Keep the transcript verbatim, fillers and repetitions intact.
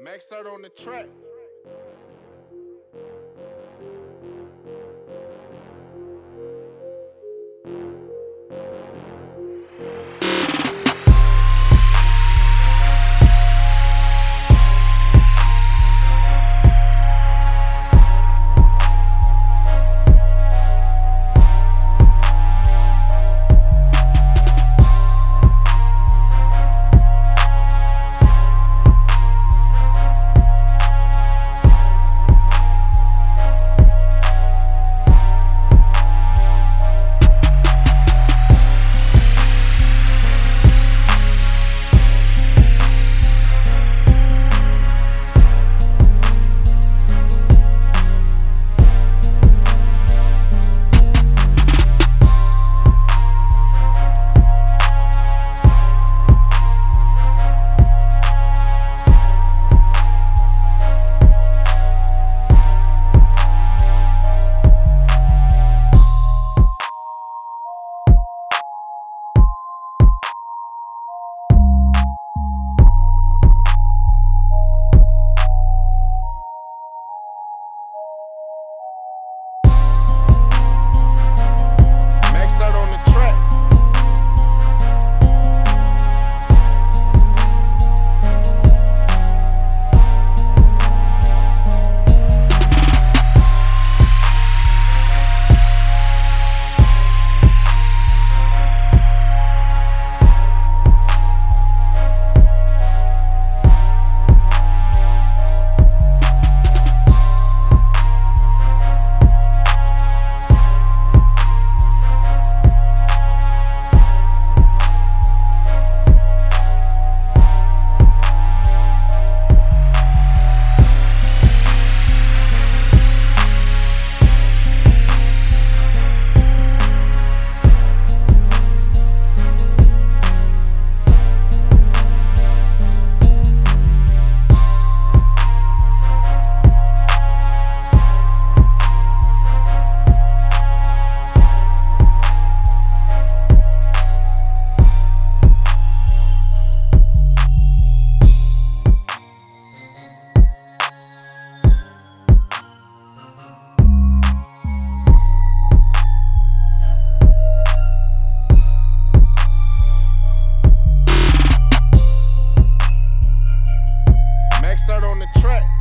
Maxart on the track. Maxart on the track.